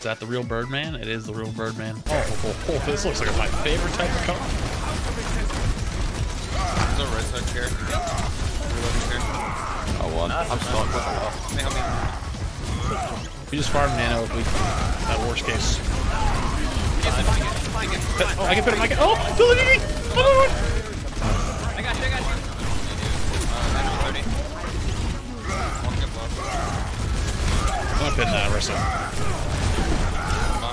Is that the real Birdman? It is the real Birdman. Oh, this looks like my favorite type of car. There's no red side here. Oh, well, I'm stuck. We just farm nano if we can. At worst case. Oh, I can put it in my gun. Oh, don't look at me! Another one! I got you, I got you. I'm gonna pin that wrestler.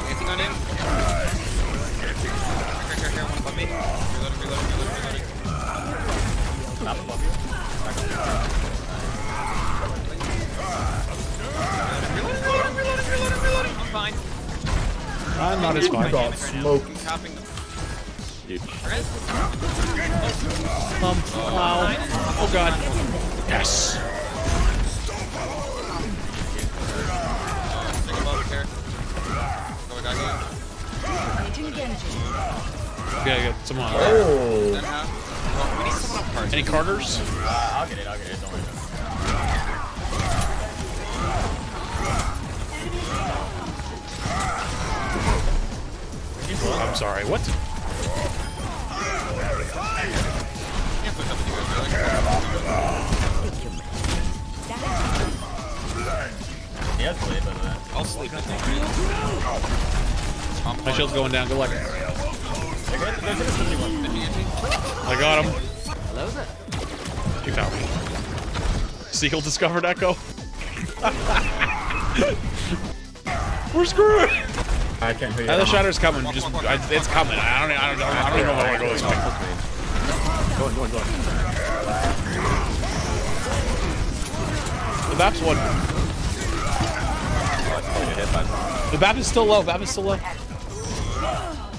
Anything on him? Here, one above me. Reloading. Not above you. Reloading. I'm fine. I'm not as fine. I got smoked. Dude. Wow. Oh god. Yes. Yeah, good. Someone. Oh. We need someone on parts. Any Carters? I'll get it. Don't worry about it. I'm sorry. What? Yeah, I'll play better than that. I'll sleep. My shield's going down. Good luck. I got him. Hello there. You found me. Seagull discovered Echo. We're screwed. I can't hear you. The shatter's coming. It's coming. I don't even know where I go this way. Go on. The map's one. The map is still low.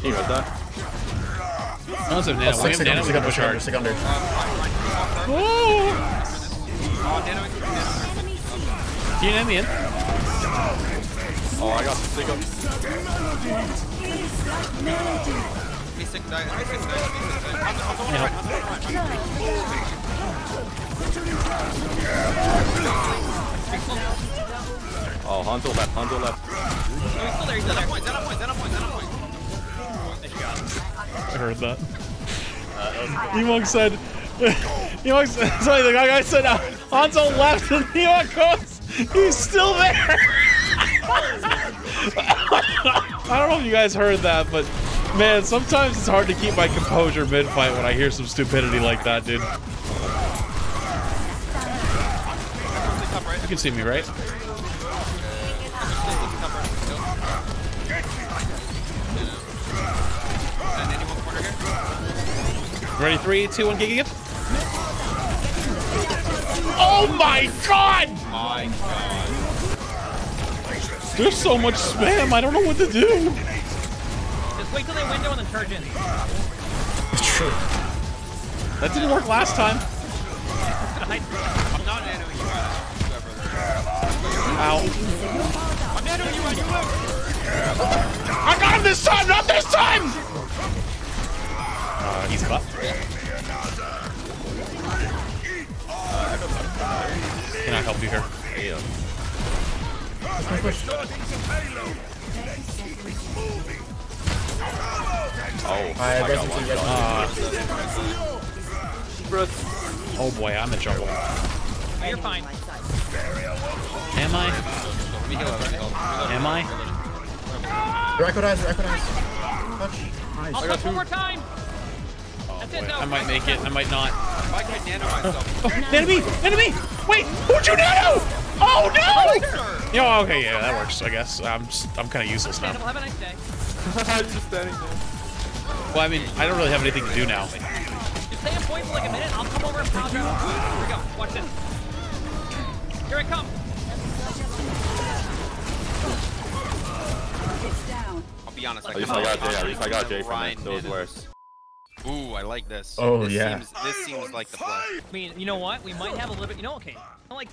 He read that. No, it's a nano. We have nano. We can push hard. Whoa! You name me in. Oh, I got some sick up. Oh, Hanzo left. I heard that. Emongg said, sorry, the guy said, Hanzo left and Emongg goes, he's still there! I don't know if you guys heard that, but man, sometimes it's hard to keep my composure mid-fight when I hear some stupidity like that, dude. You can see me, right? Ready? 3, 2, 1, giga. Oh my god! There's so much spam. I don't know what to do. Just wait till they window and then charge in. It's true. That didn't work last time. I'm not nanoing you out. Ow. I'm nanoing you out. You out. I got him this time. Not this time. He's buff. Can I help you here? Yeah. Oh, I got one. Oh boy, I'm in trouble. Oh, you're fine. Am I? Am I? Recognize. I'll touch one more time. I might make it. I might not. I can nano myself. Enemy! Wait, who'd you nano? Oh no! Yo, okay, yeah, that works. I guess I'm kind of useless now. Have a nice day. Well, I mean, I don't really have anything to do now. Just stay in point for like a minute. I'll come over and pop you. Here we go. Watch this. Here I come. I'll be honest. At least I got Jay from it. That was worse. Ooh, I like this. Oh, this seems like the play. I mean, you know what? We might have a little bit, okay. I like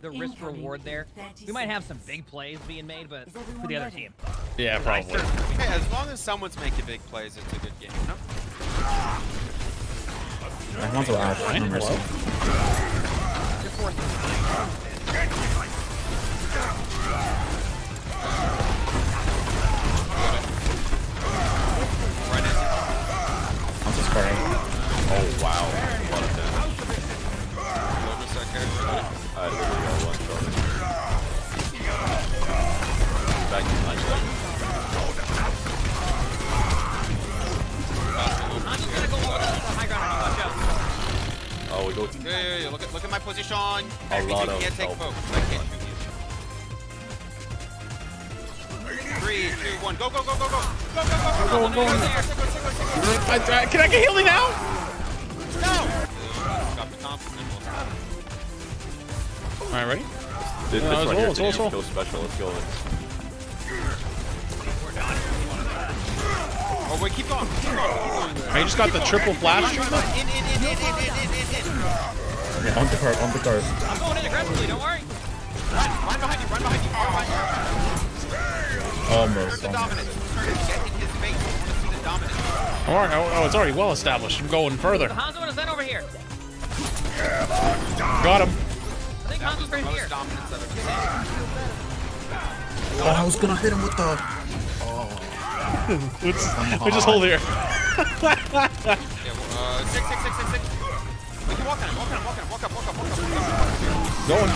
the risk reward there. We might have some big plays being made, but for the other team. Yeah, probably. Hey, as long as someone's making big plays, it's a good game. No? I want to add one more. good. Yeah. Look at my position. I can't take focus. I can't shoot you. 3, 2, 1. Go. Can I get healing now? No. Got the comp. All right, ready? Dude, this right here is so special. Let's go. Oh wait, keep going. I just got the triple flash. Yeah, on the cart, on the cart. I'm going in aggressively, don't worry. Run behind you, run behind you, run behind you. Almost. Turn the dominance. Turn it, get in his face. Let's see the dominance. Oh, it's already well established. I'm going further. Hanzo, what is that over here? Got him. That was the most dominance I've ever seen. Oh, I was gonna hit him with the... Oh. We just hold here. Six. We can walk on him. Going.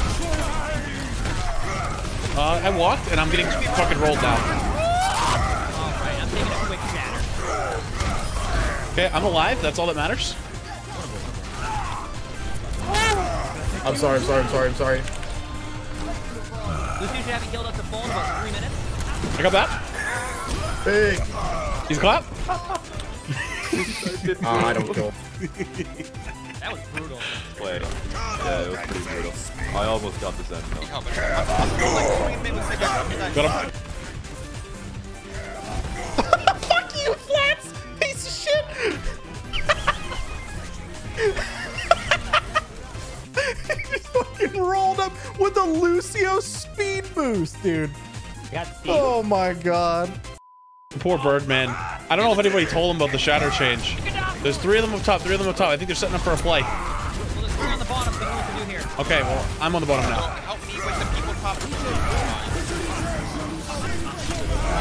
I walked, and I'm getting fucking rolled down. Alright, I'm taking a quick shatter. Okay, I'm alive. That's all that matters. I'm sorry. Lucio should have killed us a full in about 3 minutes. I got that. Hey. He's clap. I don't kill. That was brutal. Wait. Yeah, it was pretty brutal. I almost got this end though. Got him. Fuck you, Flats! Piece of shit! Rolled up with a Lucio speed boost, dude. Oh my god. Poor Birdman. I don't know if anybody told him about the shatter change. There's 3 of them up top, 3 of them up top. I think they're setting up for a play. Well, there's 3 on the bottom. They know what to do here. Okay, well, I'm on the bottom now. Help me with the people top.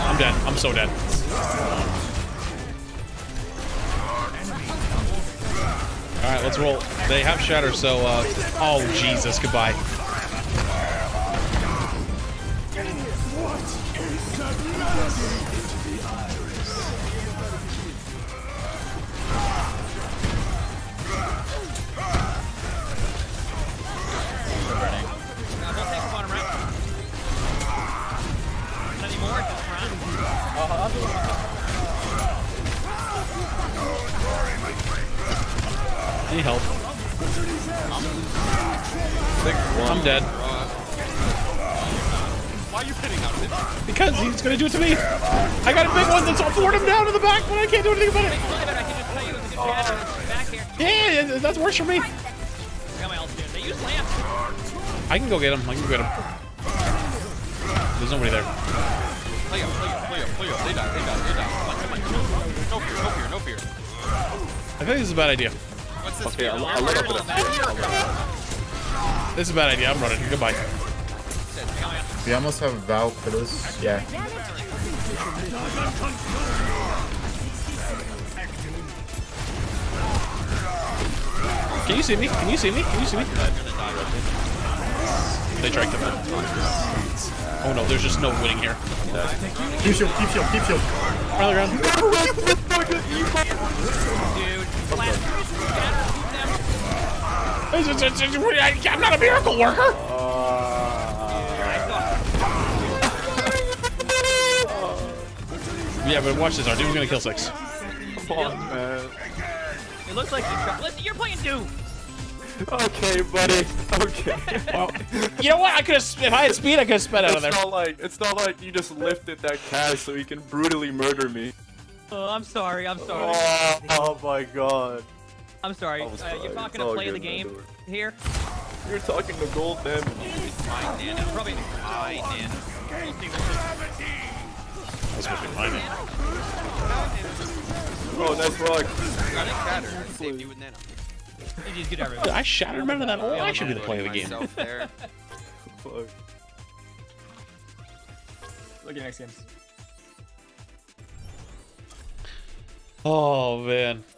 I'm dead. I'm so dead. All right, let's roll. They have shatter, so oh Jesus, goodbye. Need help. I'm dead. Why are you pinning out? Because he's gonna do it to me. I got a big one that's poured him down to the back, but I can't do anything about it. Yeah, that's worse for me. I can go get him. There's nobody there. Play up. They die. No fear. I think this is a bad idea. Okay, this is a bad idea. I'm running. Goodbye. We almost have a valve for this. Yeah. Can you see me? They tried to. Oh no, there's just no winning here. Keep shield. Rally around. I'm not a miracle worker! Yeah, but watch this. Our dude's gonna kill 6. It looks like listen, you're playing Doom! Okay, buddy. Okay. Well, you know what? I could have. If I had speed, I could have sped out of there. It's not like you just lifted that cash so he can brutally murder me. Oh, I'm sorry. Oh my god. I'm sorry. You're not gonna play the game here. You're talking to gold, man. Probably my nana. That's supposed to be my nana. Oh, nice rock. Saved you with nana. I shattered. Remember that? Oh, I should be the play of the game. Look at next games. Oh man.